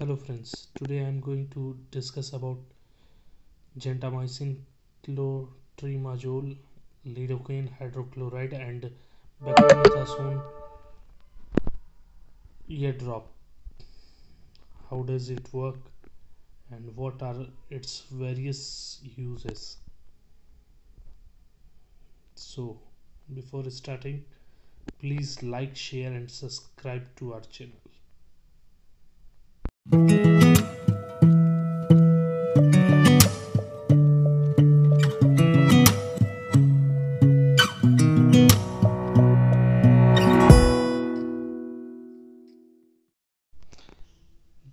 Hello friends, today I am going to discuss about gentamicin, clotrimazole, lidocaine hydrochloride and beclomethasone ear drop. How does it work and what are its various uses? So before starting, please like, share and subscribe to our channel.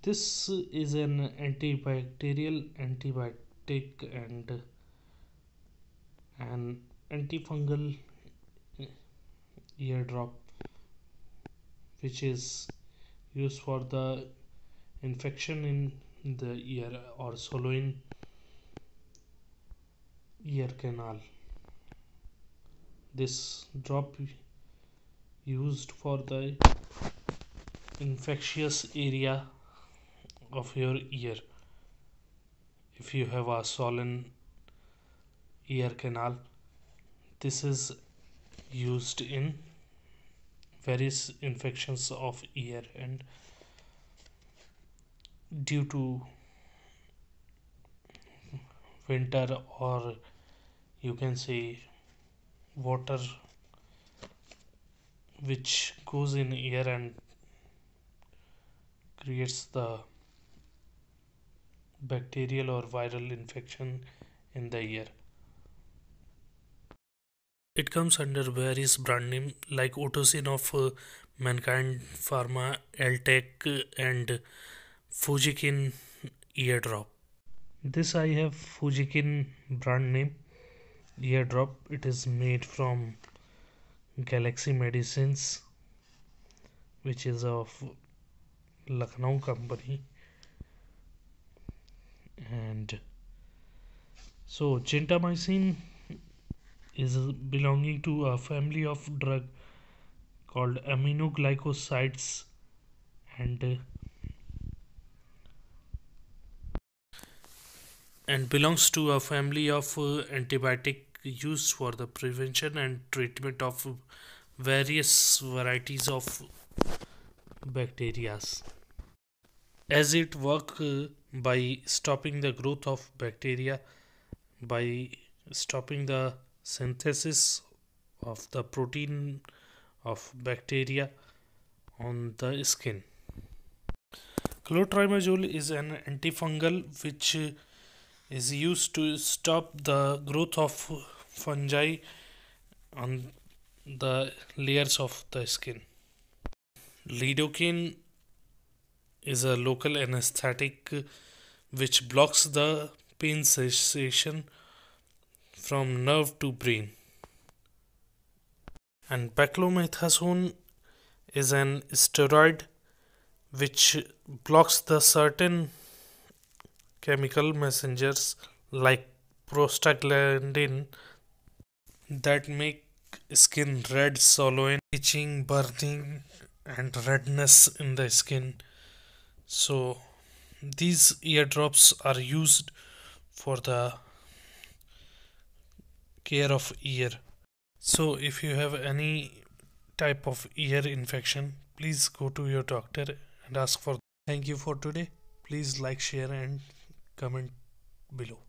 This is an antibacterial, antibiotic and an antifungal eardrop which is used for the infection in the ear or swallowing ear canal. This drop used for the infectious area of your ear. If you have a swollen ear canal, this is used in various infections of ear and due to winter, or you can say water which goes in ear and creates the bacterial or viral infection in the ear. It comes under various brand names like Otocin of Mankind Pharma, LTech and Fujikin eardrop. This I have Fujikin brand name eardrop. It is made from Galaxy medicines, which is of Lucknow company. And so gentamicin is belonging to a family of drug called aminoglycosides, and belongs to a family of antibiotic used for the prevention and treatment of various varieties of bacteria, as it works by stopping the growth of bacteria, by stopping the synthesis of the protein of bacteria on the skin. Clotrimazole is an antifungal which is used to stop the growth of fungi on the layers of the skin. Lidocaine is a local anesthetic which blocks the pain sensation from nerve to brain. And beclomethasone is an steroid which blocks the certain chemical messengers like prostaglandin that make skin red, swollen, itching, burning and redness in the skin. So these eardrops are used for the care of ear. So if you have any type of ear infection, please go to your doctor and ask for. Thank you for today. Please like, share and comment below.